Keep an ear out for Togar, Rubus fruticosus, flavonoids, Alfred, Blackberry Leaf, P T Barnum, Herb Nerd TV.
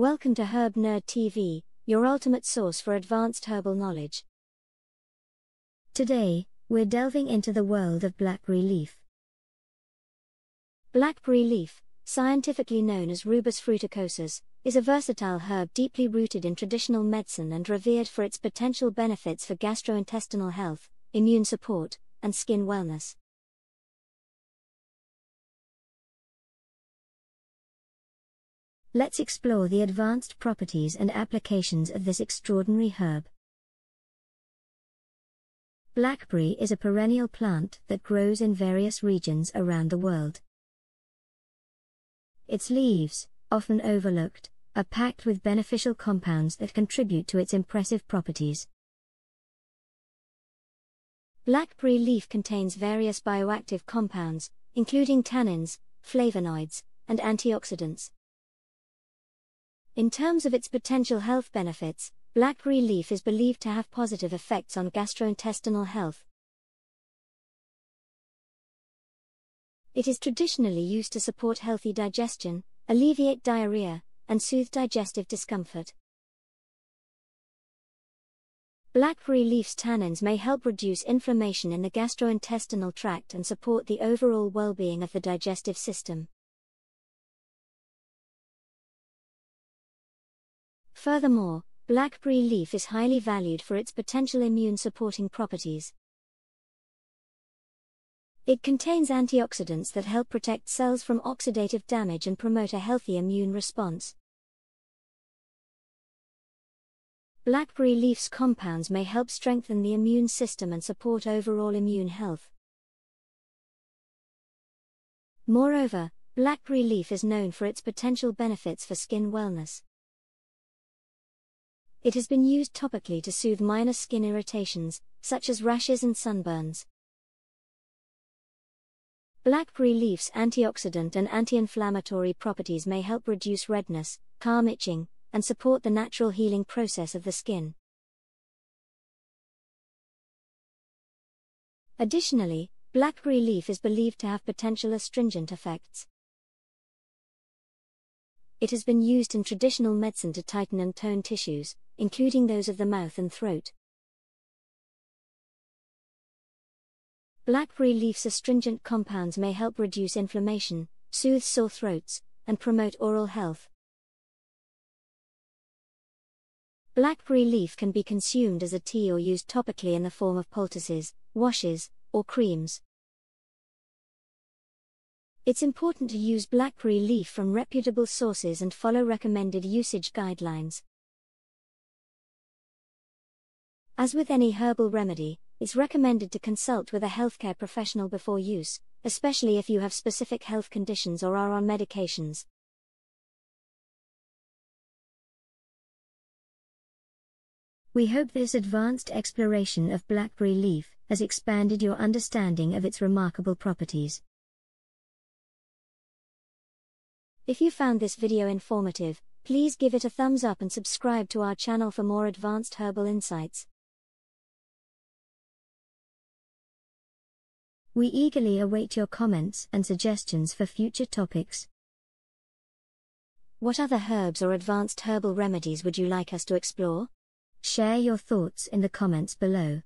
Welcome to Herb Nerd TV, your ultimate source for advanced herbal knowledge. Today, we're delving into the world of blackberry leaf. Blackberry leaf, scientifically known as Rubus fruticosus, is a versatile herb deeply rooted in traditional medicine and revered for its potential benefits for gastrointestinal health, immune support, and skin wellness. Let's explore the advanced properties and applications of this extraordinary herb. Blackberry is a perennial plant that grows in various regions around the world. Its leaves, often overlooked, are packed with beneficial compounds that contribute to its impressive properties. Blackberry leaf contains various bioactive compounds, including tannins, flavonoids, and antioxidants. In terms of its potential health benefits, blackberry leaf is believed to have positive effects on gastrointestinal health. It is traditionally used to support healthy digestion, alleviate diarrhea, and soothe digestive discomfort. Blackberry leaf's tannins may help reduce inflammation in the gastrointestinal tract and support the overall well-being of the digestive system. Furthermore, blackberry leaf is highly valued for its potential immune-supporting properties. It contains antioxidants that help protect cells from oxidative damage and promote a healthy immune response. Blackberry leaf's compounds may help strengthen the immune system and support overall immune health. Moreover, blackberry leaf is known for its potential benefits for skin wellness. It has been used topically to soothe minor skin irritations, such as rashes and sunburns. Blackberry leaf's antioxidant and anti-inflammatory properties may help reduce redness, calm itching, and support the natural healing process of the skin. Additionally, blackberry leaf is believed to have potential astringent effects. It has been used in traditional medicine to tighten and tone tissues, including those of the mouth and throat. Blackberry leaf's astringent compounds may help reduce inflammation, soothe sore throats, and promote oral health. Blackberry leaf can be consumed as a tea or used topically in the form of poultices, washes, or creams. It's important to use blackberry leaf from reputable sources and follow recommended usage guidelines. As with any herbal remedy, it's recommended to consult with a healthcare professional before use, especially if you have specific health conditions or are on medications. We hope this advanced exploration of blackberry leaf has expanded your understanding of its remarkable properties. If you found this video informative, please give it a thumbs up and subscribe to our channel for more advanced herbal insights. We eagerly await your comments and suggestions for future topics. What other herbs or advanced herbal remedies would you like us to explore? Share your thoughts in the comments below.